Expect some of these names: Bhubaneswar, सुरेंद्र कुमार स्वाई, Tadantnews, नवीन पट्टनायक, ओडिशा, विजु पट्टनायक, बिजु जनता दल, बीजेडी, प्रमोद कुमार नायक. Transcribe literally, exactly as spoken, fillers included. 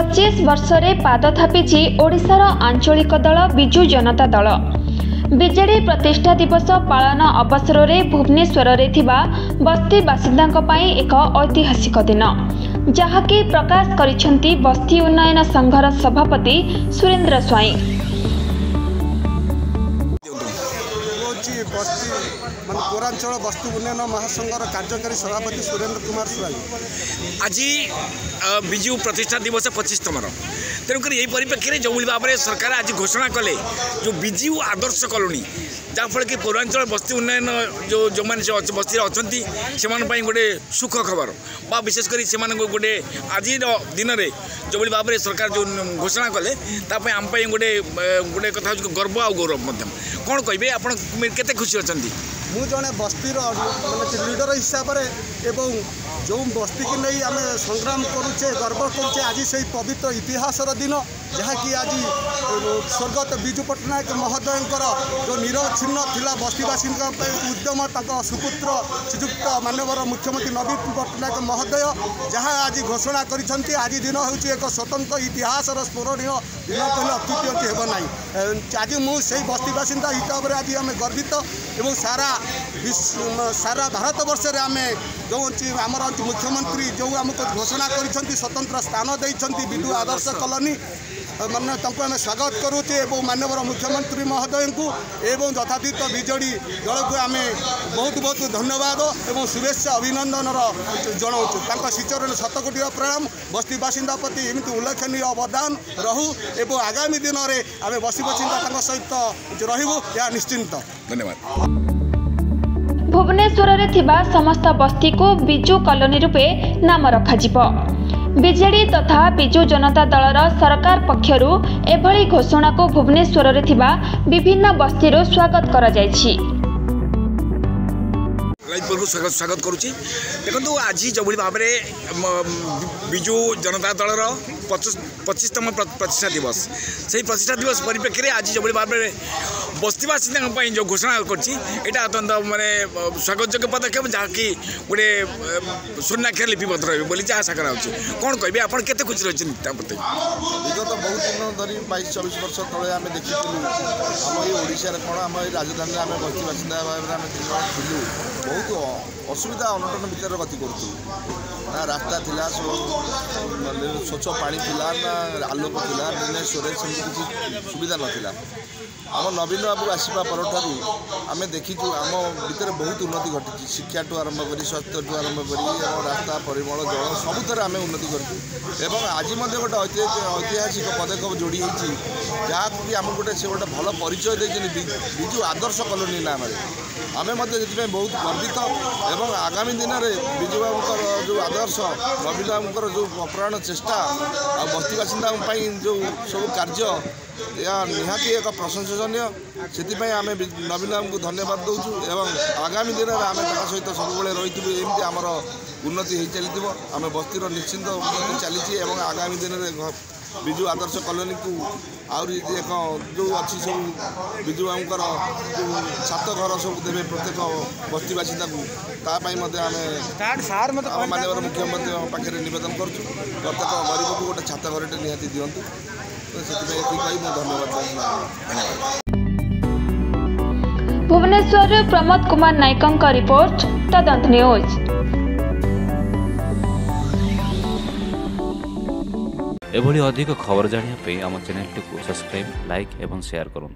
पच्चीस वर्ष रे पाद थापिछि ओडिशार आंचलिक दल बिजु जनता दल। बीजेडी प्रतिष्ठा दिवस पालन अवसर में भुवनेश्वर रे थिबा बस्ती बासिंदांको पाई एक ऐतिहासिक दिन, जहाँकि प्रकाश करिसेंती बस्ती उन्नयन संघर सभापति सुरेंद्र स्वाई। बस्ती मान पौरांचल बस्ती उन्नयन महासंघर कार्यकारी सभापति सुरेंद्र कुमार स्वाई आज विजु प्रतिष्ठा दिवस पच्चीसतम तेणुकर यही परिप्रेक्षी जो भाव में सरकार आज घोषणा कले जो विजु आदर्श कॉलोनी जहाँफल कि पौरांचल बस्ती उन्नयन जो जो मैंने बस्ती अच्छा से गोटे सुख खबर बा विशेषकर से गोटे आज दिन में जो भाव में सरकार जो घोषणा कले आमपाई गोटे गोटे कथा गर्व आ गौरव कौन कहे आप केते खुशी अच्छा मु जड़े बस्तीर मैं लिडर हिसाब से एवं जो बस्ती की नहीं आम संग्राम करुचे गर्व करुचे आज से पवित्र इतिहास दिन जहाँकि आज स्वर्गत विजु पट्टनायक महोदय जो निरच्छिन्न थिला बस्तीवासी उद्यम सुपुत्र श्रीजुक्त मानवर मुख्यमंत्री नवीन पट्टनायक महोदय जहाँ आज घोषणा करिसेंती आज दिन होउची एक स्वतंत्र इतिहास स्मरणीय दिन कहले अत्युक्ति हेबो नाही। आज मु सेई बस्तीवासी हिसाब से आज आम गर्वित एवं सारा सारा भारत वर्ष रे आमे जो आमर मुख्यमंत्री जो आमको घोषणा करिसेंती स्वतंत्र स्थान देइसेंती बिजु आदर्श कॉलोनी माननीय तंको आम स्वागत करुचे एवं माननीय मुख्यमंत्री महोदय को एवं यथातीत बीजेडी दल को आम बहुत बहुत धन्यवाद एवं शुभेच्छा अभिनंदन जनाऊँ। तांका शिचर शतकोटी प्रणाम। बस्ती बासिंदा प्रति एमती उल्लेखनीय अवदान रहू एवं आगामी दिन में आम बस्ती बासिंदा सहित रहू या निश्चिंत। धन्यवाद। भुवनेश्वर रे थिबा समस्त बस्ती को बिजु कॉलोनी रूपे नाम रखाजिबो। बीजेडी तथा बिजु जनता दलर सरकार पक्षरु एभली घोषणा को भुवनेश्वर रे थिबा विभिन्न बस्ती रो स्वागत करा जायछि। स्वागत स्वागत करुची। देखो आज जो भाव में बिजु जनता दलर पचीस पच्चीसतम प्रतिष्ठा दिवस से प्रतिष्ठा दिवस परिप्रेक्षी आज जो भाव में बस्तीवासियों जो घोषणा करती यहाँ अत्यंत मानने स्वागत योग्य पदक्षेप जहाँकि गोटे स्वर्णाक्षर लिपिबद्ध रही आशा कराऊँ। कौन कहे आप केते खुशी रही प्रति विगत बहुत दिन धरी बाईस चौबीस वर्ष तले आम देखी आम ये ओडिशा कौन आम राजधानी में आम बस्ती बासिंदा भाव में बहुत असुविधा अनटन भितर गति करूँ ना रास्ता थिला स्वच्छ पानी थिला ना आलोक थिला ड्रेनेज स्टोरेज सब किसी सुविधा नाला। आम नवीन बाबू आसवा पर आम देखी आम भितर बहुत उन्नति घटी शिक्षा ठूँ आरंभ कर स्वास्थ्य ठूँ आरंभ कर रास्ता परिमल जल सबुतर आम उन्नति करूँ। आज गोटे ऐतिहासिक पदक्षेप जोड़ी होती जहाँकि आम गोटे से गोटे भल परिचय देते बिजु आदर्श कॉलोनी नाम आम बहुत गर्वित एवं आगामी दिन में बिजु बाबू जो आदर्श नवीन बाबूर जो अप्राण चेष्टा और बस्ती बासिंदा जो सब कार्य या निहाती एक प्रशंसनीय से आम नवीन बाबू को धन्यवाद दूचु एवं आगामी दिन में आम सहित सब रही एमती आमर उन्नति हो चली आम बस्तीर निश्चिंत उन्नति चली आगामी दिन में बिजु आदर्श कॉलोनी को आहरी एक जो अच्छी सब बिजु बाबूर जो सात घर सब देवे प्रत्येक बस्ती बासिंदा को माननीय मुख्यमंत्री पाखे नवेदन करूँ प्रत्येक गरीब को गोटे छात घर टे निहाती दिवत तो से धन्यवाद। भुवनेश्वर प्रमोद कुमार नायकों का रिपोर्ट तदंत न्यूज। एभली अधिक खबर जानिया पे आम चैनल को सब्सक्राइब लाइक एवं शेयर करूँ।